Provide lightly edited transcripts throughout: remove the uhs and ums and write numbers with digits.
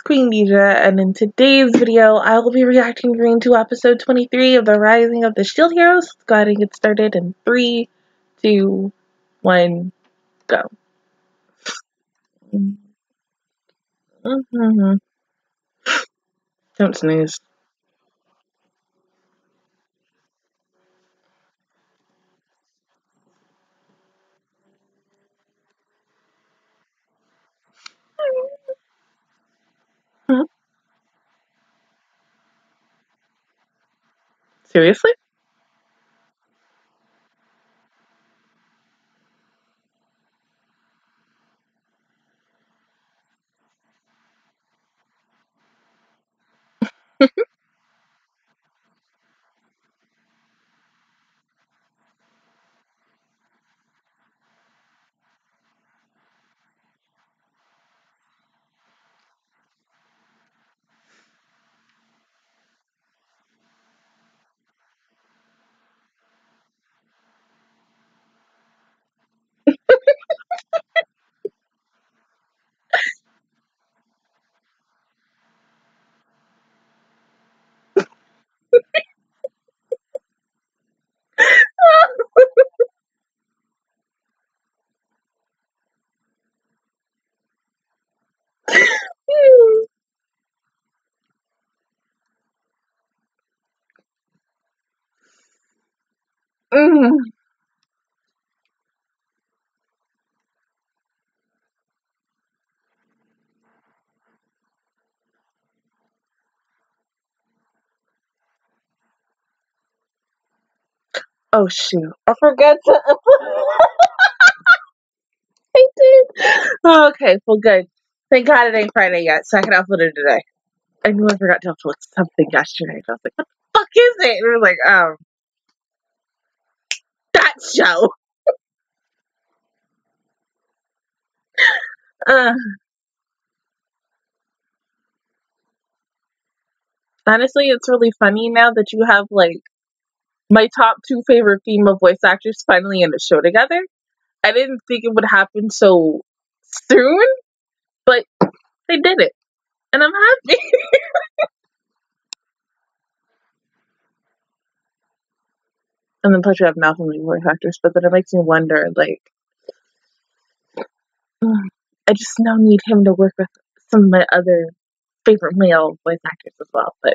it's Queendija, and in today's video, I will be reacting to episode 23 of The Rising of the Shield Heroes. Let's go ahead and get started in 3, 2, 1, go. Don't sneeze. Seriously? Oh shoot, I forgot to I did. Oh, okay, well good. Thank God it ain't Friday yet, so I can upload it today. I knew I forgot to upload something yesterday. I was like, what the fuck is it? And I was like, that show. Honestly, it's really funny now that you have, like, my top 2 favorite female voice actors finally in a show together. I didn't think it would happen so soon, but they did it, and I'm happy. And then plus you have Naofumi voice actors, but then it makes me wonder, like, I just now need him to work with some of my other favorite male voice actors as well, but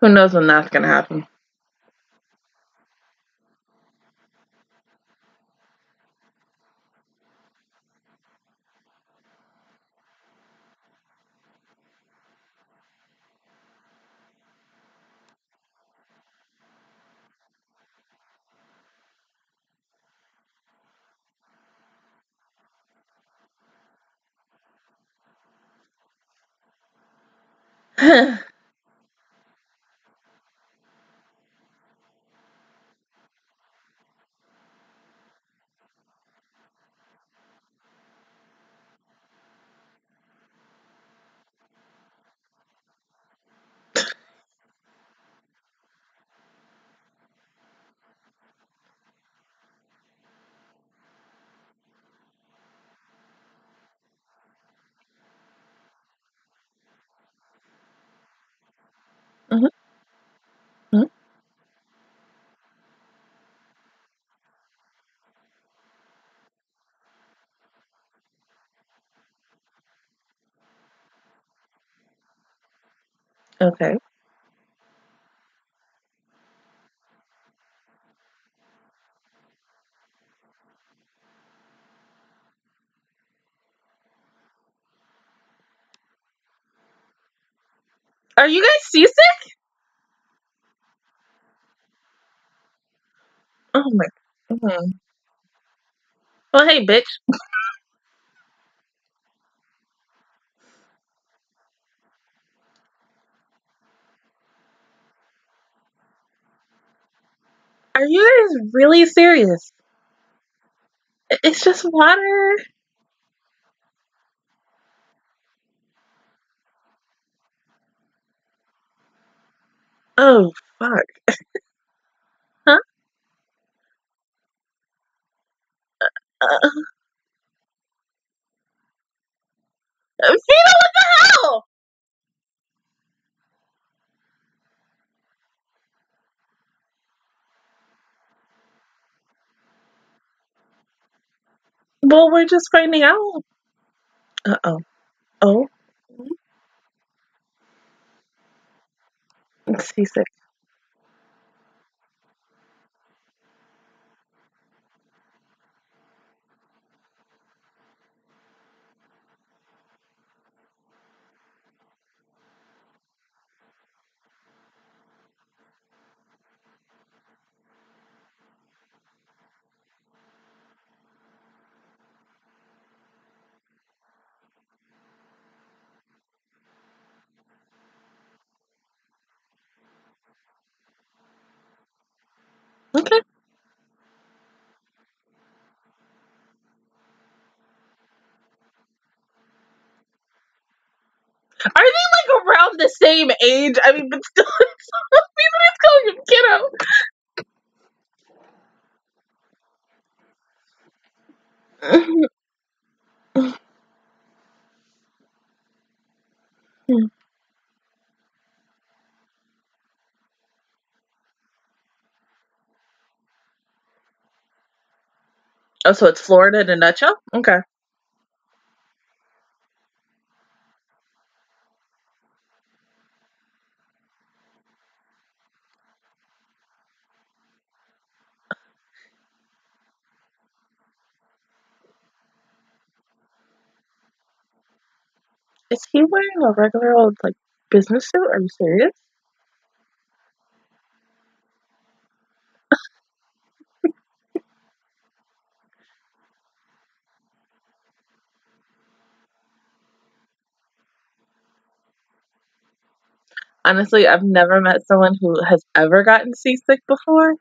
who knows when that's gonna happen. Okay. Are you guys seasick? Oh my. Okay. Well, hey, bitch. Are you guys really serious? It's just water. Oh, fuck. Huh? Filo, what the hell? Well, we're just finding out. Uh-oh. Oh, seasick. Okay. Are they like around the same age? I mean, but still, people just calling him kiddo. Oh, so it's Florida in a nutshell? Okay. Is he wearing a regular old, like, business suit? Are you serious? Honestly, I've never met someone who has ever gotten seasick before.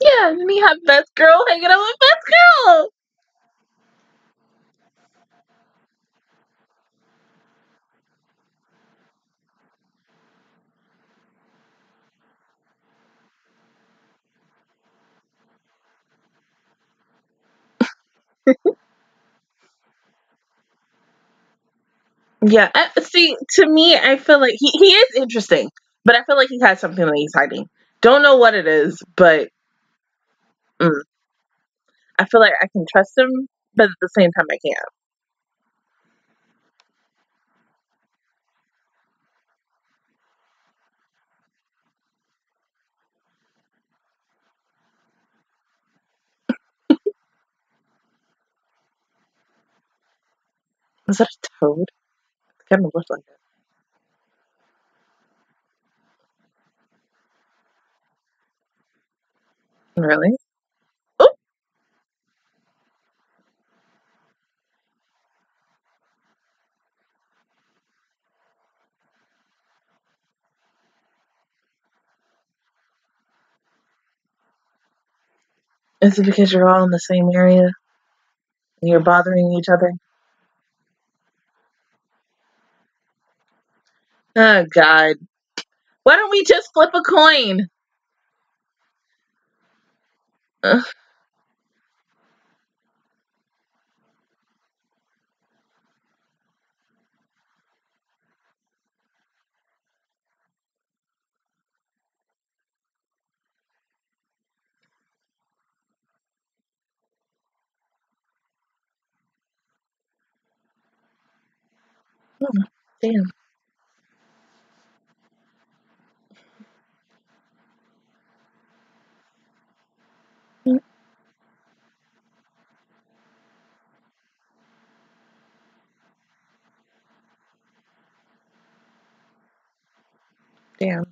Yeah, and we have Best Girl hanging out with Best Girl! Yeah, see, to me, I feel like he is interesting, but I feel like he has something that he's hiding. Don't know what it is, but I feel like I can trust him, but at the same time, I can't. Is that a toad? It kind of looks like it. Really? Oh! Is it because you're all in the same area and you're bothering each other? Oh, God. Why don't we just flip a coin? Ugh. Oh, damn. Damn.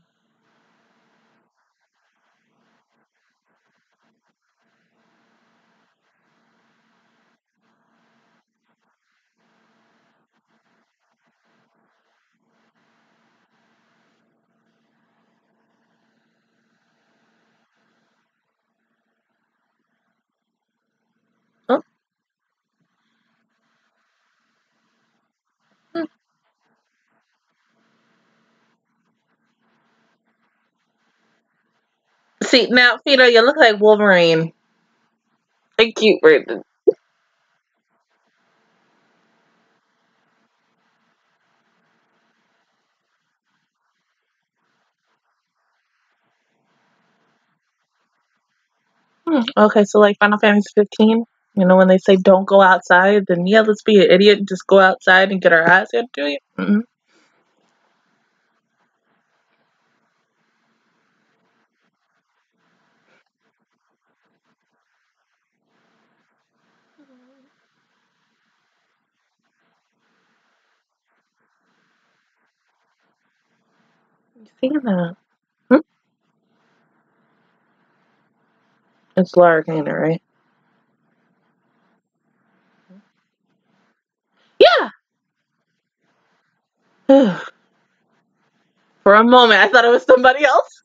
See, now, Filo, you look like Wolverine. A cute bird. Okay, so like Final Fantasy 15, you know, when they say don't go outside, then yeah, let's be an idiot and just go outside and get our eyes into it. Mm-hmm. See that? Hmm? It's Lark, ain't it, right? Yeah! For a moment, I thought it was somebody else.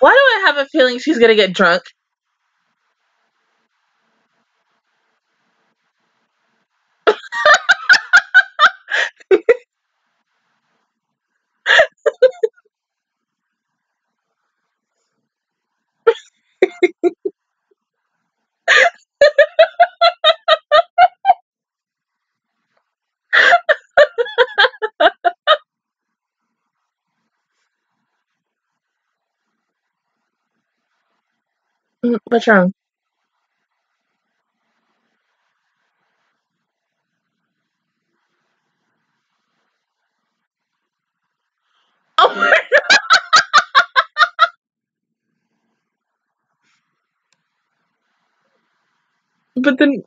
Why do I have a feeling she's gonna get drunk? What's wrong? Oh my God! But then,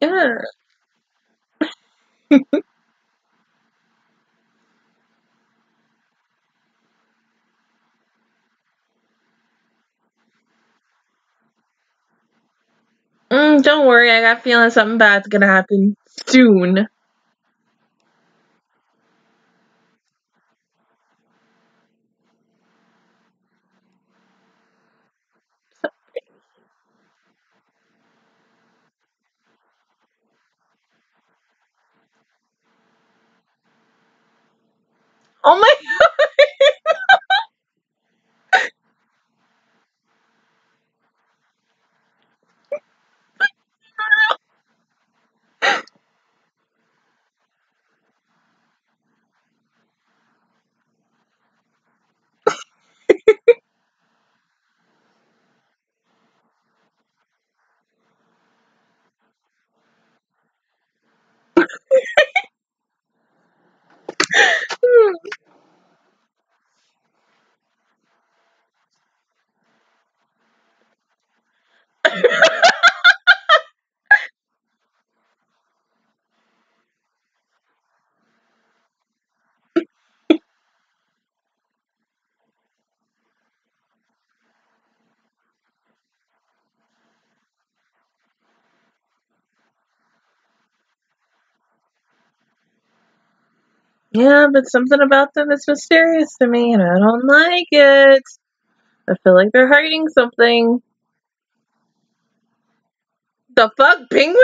yeah. Don't worry, I got a feeling something bad's gonna happen soon. Oh my god! Yeah, but something about them is mysterious to me, and I don't like it. I feel like they're hiding something. The fuck? Penguins?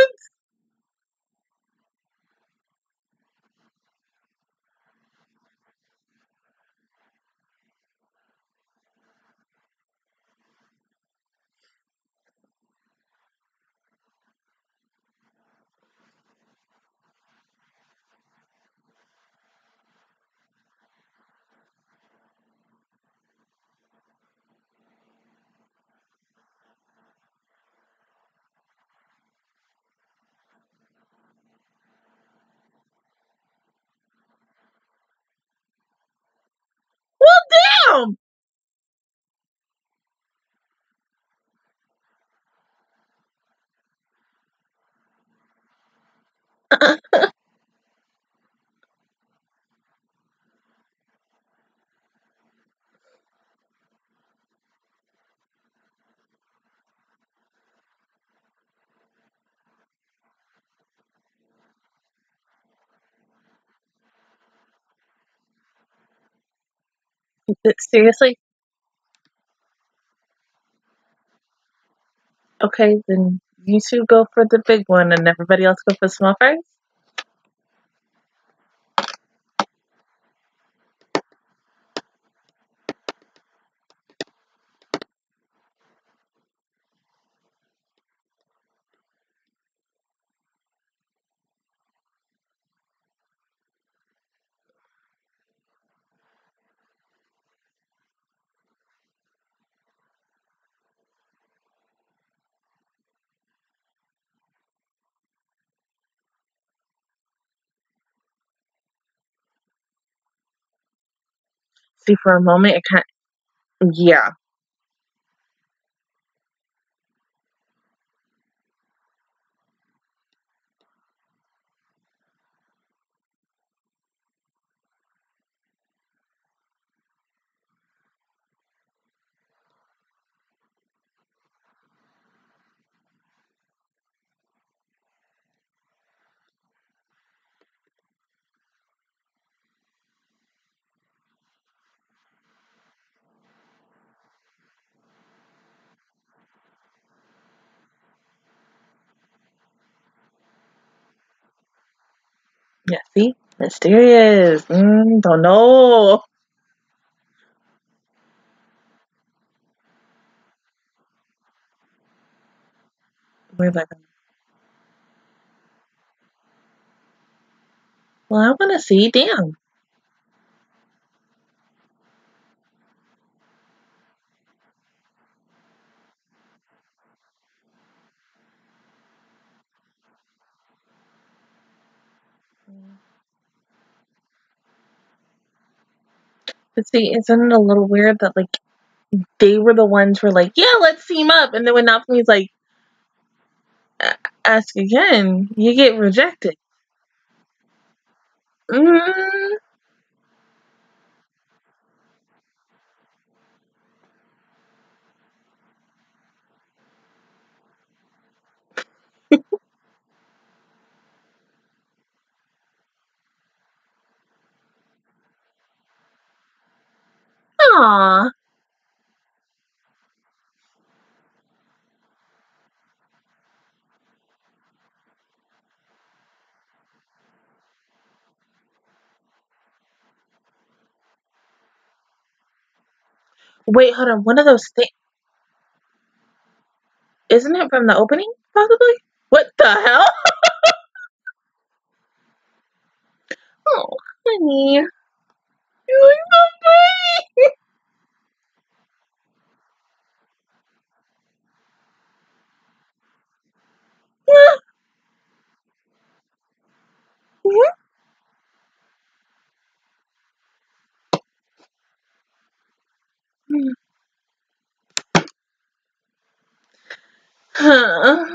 Seriously? Okay, then you two go for the big one and everybody else go for small fries? See, for a moment, it kind of, yeah. Yeah, see? Mysterious. Don't know. Where am I going? Well, I want to see. Damn. But see, isn't it a little weird that, like, they were the ones who were like, yeah, let's team up. And then when Naofumi's like, ask again, you get rejected. Aww. Wait, hold on. One of those things. Isn't it from the opening, possibly? What the hell? Oh, honey. You look so pretty. Mm-hmm. Huh. I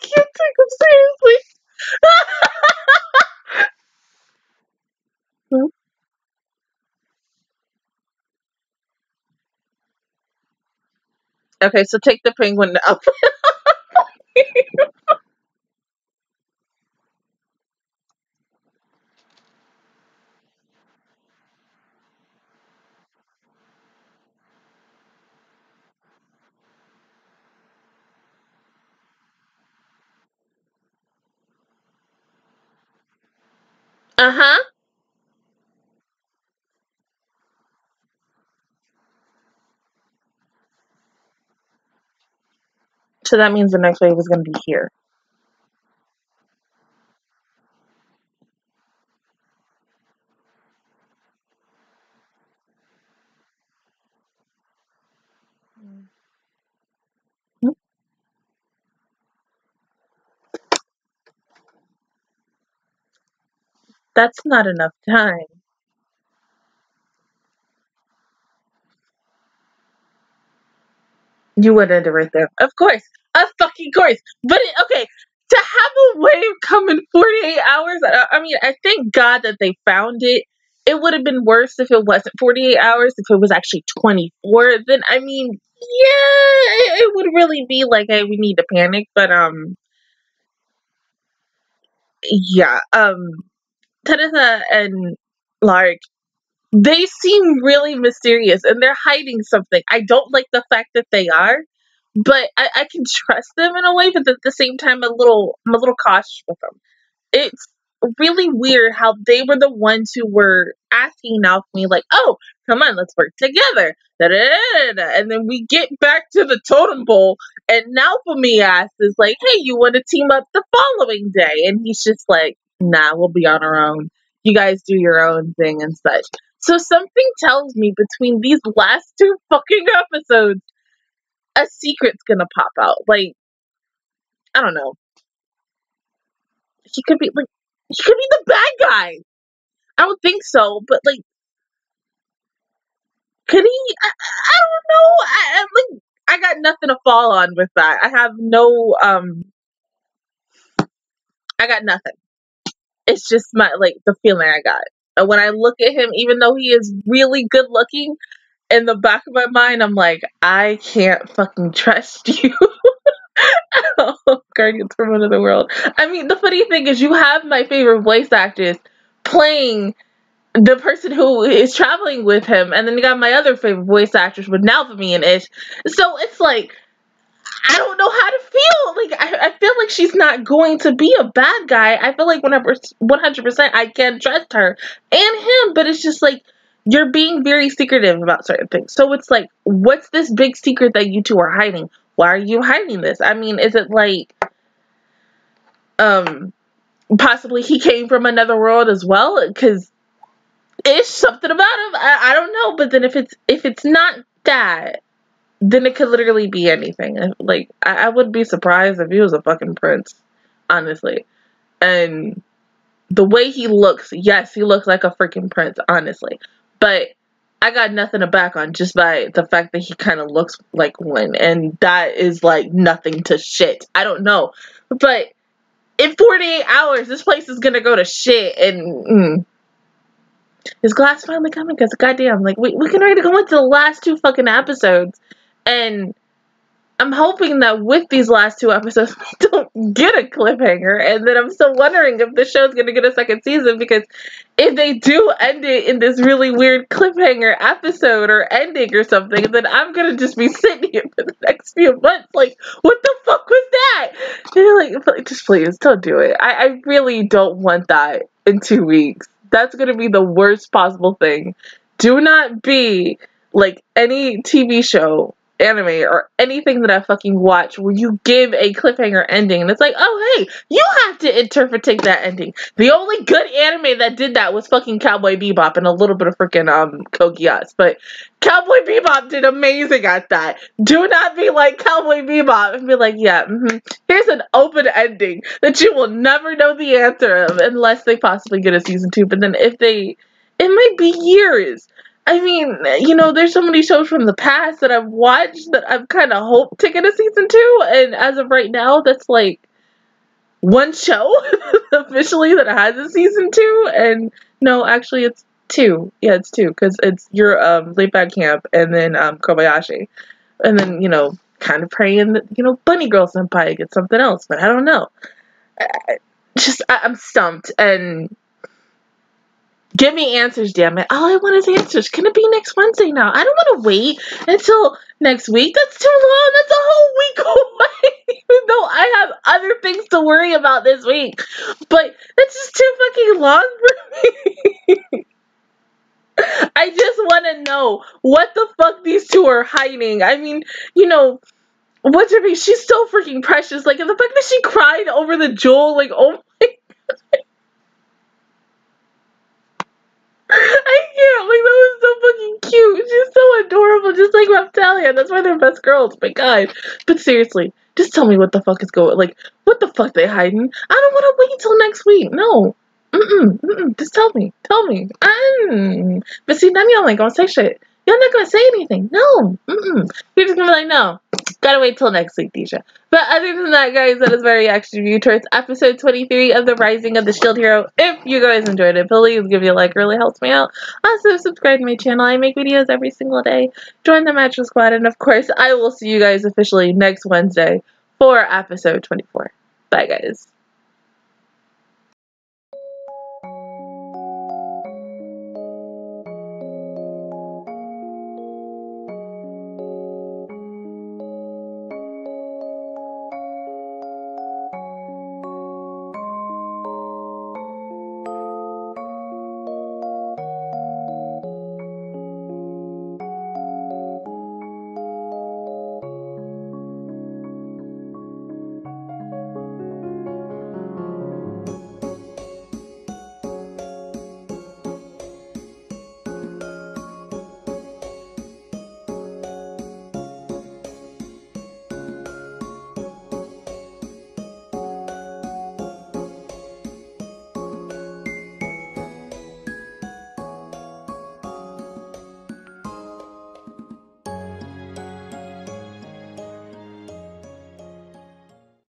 can't take him seriously. Huh? Okay, so take the penguin up. Uh-huh. So that means the next wave is going to be here. That's not enough time. You would end it right there. Of course. Of fucking course. But, okay, to have a wave come in 48 hours, I mean, I thank God that they found it. It would have been worse if it wasn't 48 hours, if it was actually 24. Then, I mean, yeah, it would really be like, hey, we need to panic. But, yeah, Teresa and Lark, they seem really mysterious and they're hiding something. I don't like the fact that they are, but I can trust them in a way, but at the same time, I'm a little cautious with them. It's really weird how they were the ones who were asking Naofumi, like, oh, come on, let's work together. And then we get back to the totem bowl and Naofumi asks, like, hey, you want to team up the following day? And he's just like, nah, we'll be on our own. You guys do your own thing and such. So something tells me between these last two fucking episodes, a secret's gonna pop out. Like, I don't know. He could be the bad guy. I don't think so, but like, could he? I don't know. I got nothing to fall on with that. I have no. I got nothing. It's just my, like, the feeling I got. And when I look at him, even though he is really good looking, in the back of my mind, I'm like, I can't fucking trust you. Oh, Guardians from Another World. I mean, the funny thing is you have my favorite voice actress playing the person who is traveling with him. And then you got my other favorite voice actress with Naofumi and Ish. So it's like, I don't know how to feel. Like, I feel like she's not going to be a bad guy. I feel like 100% I can trust her and him, but it's just like, you're being very secretive about certain things. So it's like, what's this big secret that you two are hiding? Why are you hiding this? I mean, is it like, possibly he came from another world as well? Because it's something about him. I don't know. But then if it's not that, then it could literally be anything. Like, I would be surprised if he was a fucking prince, honestly. And the way he looks, yes, he looks like a freaking prince, honestly. But I got nothing to back on just by the fact that he kind of looks like one. And that is like nothing to shit. I don't know. But in 48 hours, this place is going to go to shit. And is Glass finally coming? Because goddamn, like, we can already go into the last two fucking episodes. And I'm hoping that with these last two episodes, we don't get a cliffhanger, and then I'm still wondering if the show's going to get a second season, because if they do end it in this really weird cliffhanger episode or ending or something, then I'm going to just be sitting here for the next few months like, what the fuck was that? And you're like, just please, don't do it. I really don't want that in 2 weeks. That's going to be the worst possible thing. Do not be like any TV show, anime, or anything that I fucking watch where you give a cliffhanger ending and it's like, oh hey, you have to interpret that ending. The only good anime that did that was fucking Cowboy Bebop and a little bit of freaking Kogias, but Cowboy Bebop did amazing at that. Do not be like Cowboy Bebop and be like, yeah, here's an open ending that you will never know the answer of unless they possibly get a season 2, but then if they, it might be years. I mean, you know, there's so many shows from the past that I've watched that I've kind of hoped to get a season 2, and as of right now, that's like one show officially that has a season 2, and no, actually it's 2. Yeah, it's 2, because it's your Laid-Back Camp, and then Kobayashi, and then, you know, kind of praying that, you know, Bunny Girl Senpai gets something else, but I don't know. I'm stumped, and give me answers, damn it. All I want is answers. Can it be next Wednesday now? I don't want to wait until next week. That's too long. That's a whole week away. Even though I have other things to worry about this week. But that's just too fucking long for me. I just want to know what the fuck these two are hiding. I mean, you know, what's her name? She's so freaking precious. Like, and the fact that she cried over the jewel, like, oh my god. I can't, like, that was so fucking cute. She's so adorable, just like Raphtalia. That's why they're best girls, my god. But seriously, just tell me what the fuck is going, like, what the fuck they hiding? I don't want to wait till next week, no. Just tell me. But see, none of y'all ain't gonna say shit. Y'all not gonna say anything, no. You're just gonna be like, no, gotta wait till next week, Deja. But other than that, guys, that is my reaction review towards episode 23 of The Rising of the Shield Hero. If you guys enjoyed it, please give me a like. It really helps me out. Also, subscribe to my channel. I make videos every single day. Join the Matcha Squad. And, of course, I will see you guys officially next Wednesday for episode 24. Bye, guys.